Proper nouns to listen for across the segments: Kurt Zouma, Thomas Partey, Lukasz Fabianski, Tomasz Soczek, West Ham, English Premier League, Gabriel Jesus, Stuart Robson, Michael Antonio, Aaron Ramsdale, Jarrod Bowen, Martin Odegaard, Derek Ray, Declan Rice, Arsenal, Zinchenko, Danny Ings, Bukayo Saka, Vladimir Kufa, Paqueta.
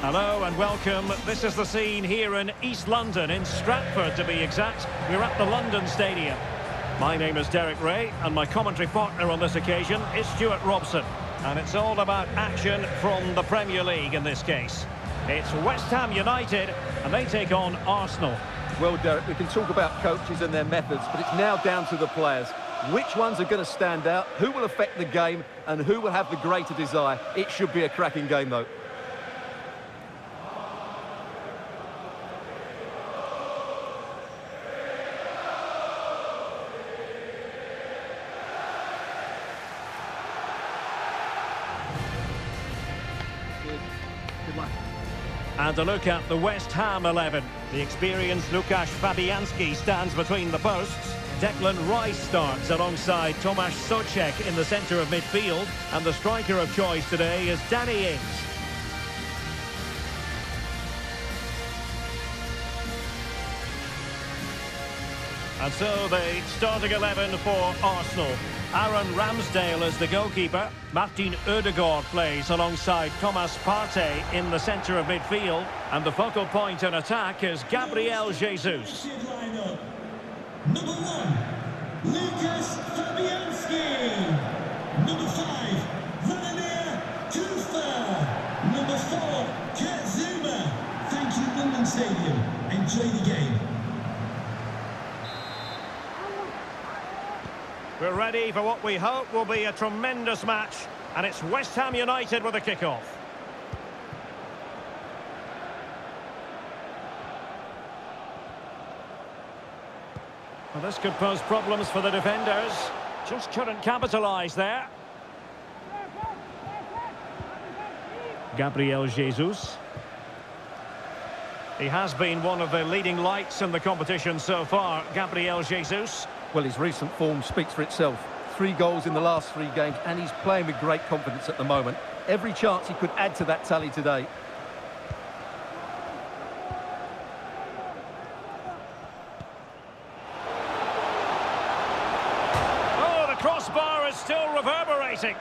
Hello and welcome. This is the scene here in East London, in Stratford to be exact. We're at the London Stadium. My name is Derek Ray and my commentary partner on this occasion is Stuart Robson. And it's all about action from the Premier League in this case. It's West Ham United and they take on Arsenal. Well, Derek, we can talk about coaches and their methods, but it's now down to the players. Which ones are going to stand out, who will affect the game and who will have the greater desire? It should be a cracking game though. And a look at the West Ham 11. The experienced Lukasz Fabianski stands between the posts. Declan Rice starts alongside Tomasz Soczek in the centre of midfield. And the striker of choice today is Danny Ings. And so the starting 11 for Arsenal. Aaron Ramsdale is the goalkeeper. Martin Odegaard plays alongside Thomas Partey in the centre of midfield. And the focal point in attack is Gabriel Jesus. Number 1, Lukasz Fabianski. Number 5, Vladimir Kufa. Number 4, Kurt Zouma. Thank you, London Stadium. Enjoy the game. We're ready for what we hope will be a tremendous match, and it's West Ham United with a kickoff. Well, this could pose problems for the defenders. Just couldn't capitalise there. Gabriel Jesus. He has been one of the leading lights in the competition so far, Gabriel Jesus. Well, his recent form speaks for itself. 3 goals in the last 3 games, and he's playing with great confidence at the moment. Every chance he could add to that tally today. Oh, the crossbar is still reverberating.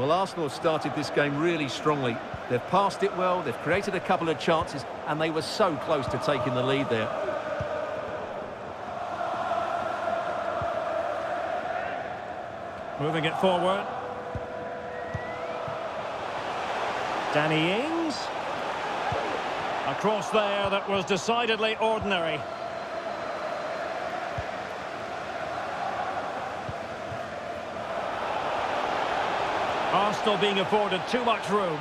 Well, Arsenal started this game really strongly. They've passed it well, they've created a couple of chances, and they were so close to taking the lead there. Moving it forward. Danny Ings. A cross there that was decidedly ordinary. Arsenal being afforded too much room.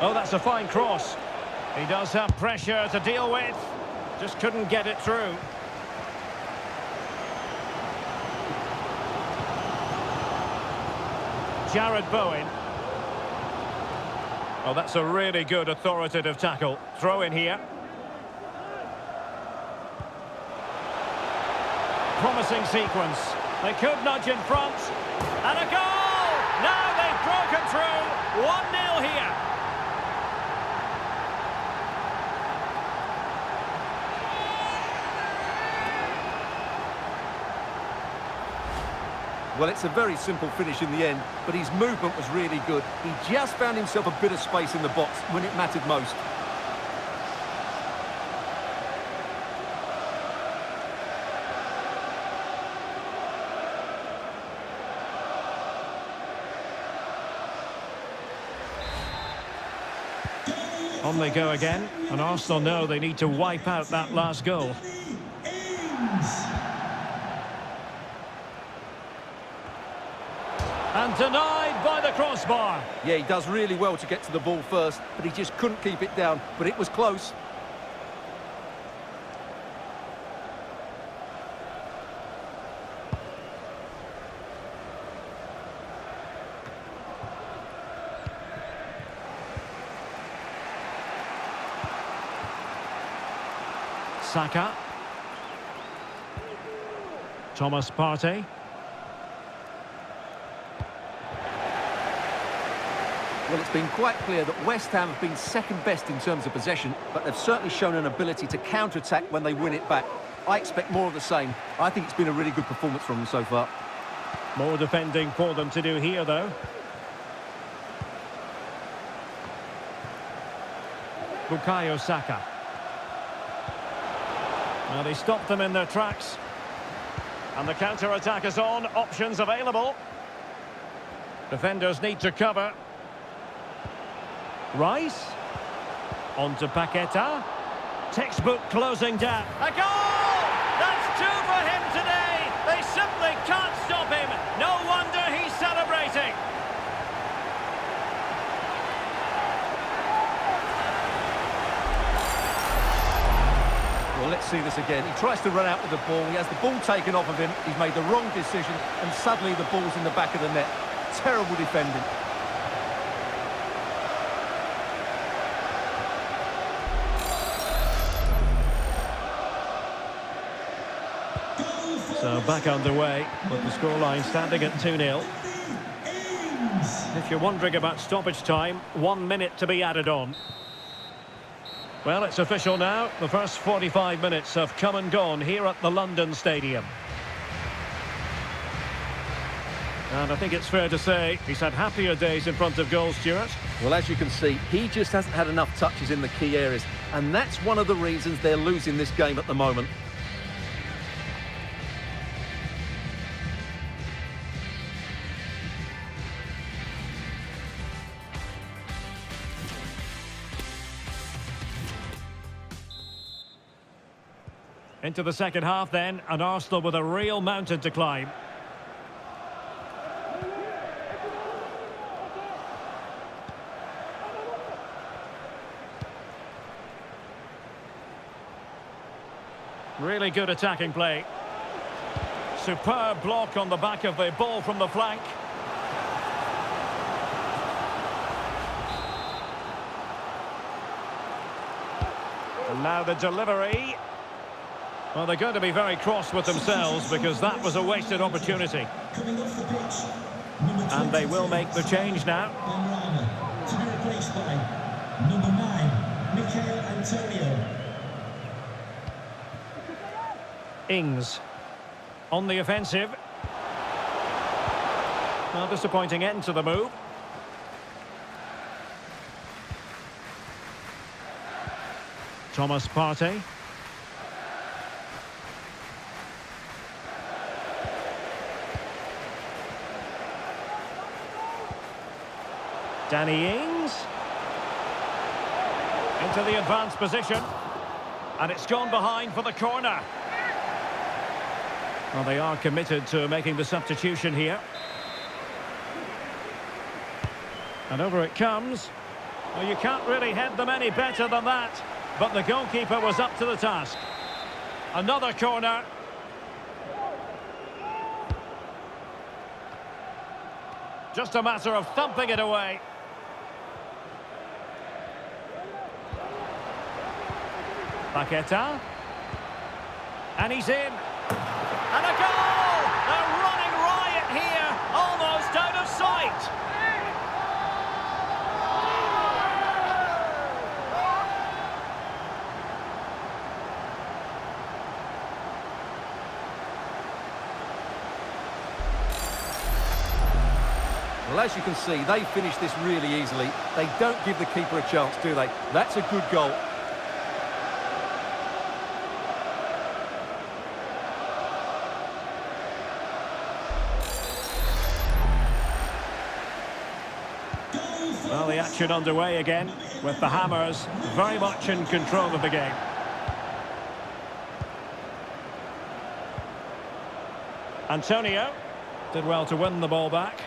Oh, that's a fine cross. He does have pressure to deal with. Just couldn't get it through. Jarrod Bowen. Oh, that's a really good authoritative tackle. Throw in here. Promising sequence. They could nudge in front. And a goal! Now they've broken through. 1-0 here. Well, it's a very simple finish in the end, but his movement was really good. He just found himself a bit of space in the box when it mattered most. On they go again, and Arsenal know they need to wipe out that last goal. And denied by the crossbar. Yeah, he does really well to get to the ball first, but he just couldn't keep it down. But it was close. Saka. Thomas Partey. Well, it's been quite clear that West Ham have been second best in terms of possession, but they've certainly shown an ability to counter-attack when they win it back. I expect more of the same. I think it's been a really good performance from them so far. More defending for them to do here, though. Bukayo Saka. Now they stopped them in their tracks. And the counter-attack is on. Options available. Defenders need to cover. Rice. On to Paqueta. Textbook closing down. A goal! That's two for him today. They simply can't stop him. No wonder he's celebrating. Well, let's see this again. He tries to run out with the ball. He has the ball taken off of him. He's made the wrong decision, and suddenly the ball's in the back of the net. Terrible defending. So back underway with the scoreline standing at 2-0. If you're wondering about stoppage time, 1 minute to be added on. Well, it's official now. The first 45 minutes have come and gone here at the London Stadium. And I think it's fair to say he's had happier days in front of goal, Stuart. Well, as you can see, he just hasn't had enough touches in the key areas. And that's one of the reasons they're losing this game at the moment. Into the second half then, and Arsenal with a real mountain to climb. Really good attacking play. Superb block on the back of the ball from the flank. And now the delivery. Well, they're going to be very cross with themselves because that was a wasted opportunity. And they will make the change now. To be replaced by number 9, Michael Antonio. Ings on the offensive. Well, disappointing end to the move. Thomas Partey. Danny Ings into the advanced position, and it's gone behind for the corner. Well, they are committed to making the substitution here, and over it comes. Well, you can't really head them any better than that, but the goalkeeper was up to the task. Another corner. Just a matter of thumping it away. Paqueta, and he's in, and a goal! They're running riot here, almost out of sight. Well, as you can see, they finish this really easily. They don't give the keeper a chance, do they? That's a good goal. Well, the action underway again, with the Hammers very much in control of the game. Antonio did well to win the ball back.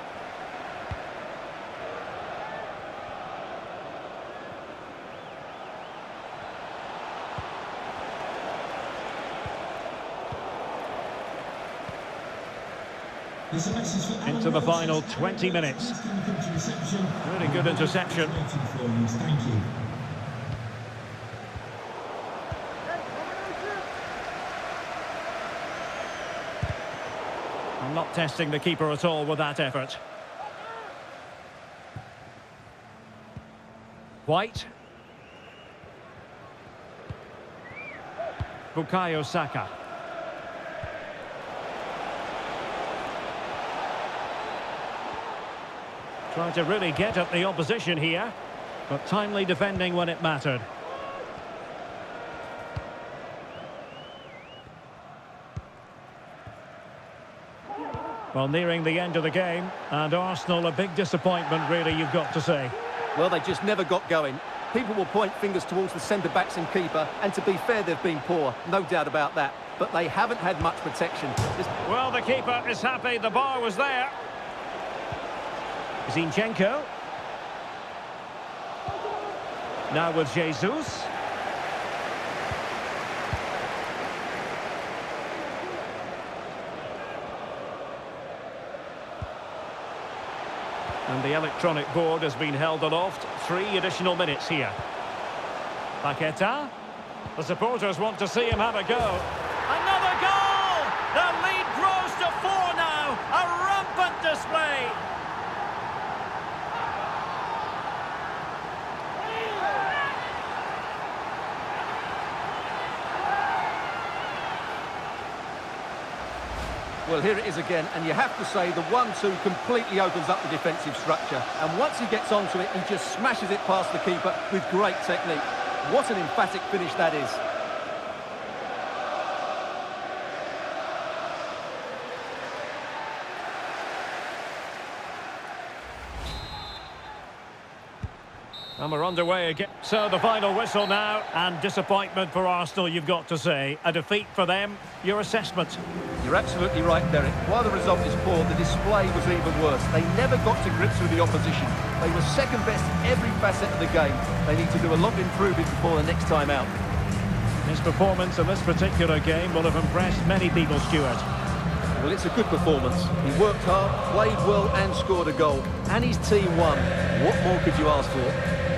Into the final 20 minutes. Really good interception. Thank you. I'm not testing the keeper at all with that effort. White. Bukayo Saka. Trying to really get at the opposition here, but timely defending when it mattered. Well, nearing the end of the game, and Arsenal a big disappointment, really, you've got to say. Well, they just never got going. People will point fingers towards the centre-backs and keeper, and to be fair, they've been poor, no doubt about that. But they haven't had much protection. Well, the keeper is happy, the bar was there. Zinchenko. Now with Jesus. And the electronic board has been held aloft. 3 additional minutes here. Paqueta. The supporters want to see him have a go. Another goal! The lead grows to 4 now. A rampant display. Well, here it is again, and you have to say the 1-2 completely opens up the defensive structure. And once he gets onto it, he just smashes it past the keeper with great technique. What an emphatic finish that is. And we're underway again. So the final whistle now, and disappointment for Arsenal, you've got to say. A defeat for them. Your assessment? You're absolutely right, Derek. While the result is poor, the display was even worse. They never got to grips with the opposition. They were second best in every facet of the game. They need to do a lot of improving before the next time out. His performance in this particular game will have impressed many people, Stuart. Well, it's a good performance. He worked hard, played well, and scored a goal. And his team won. What more could you ask for?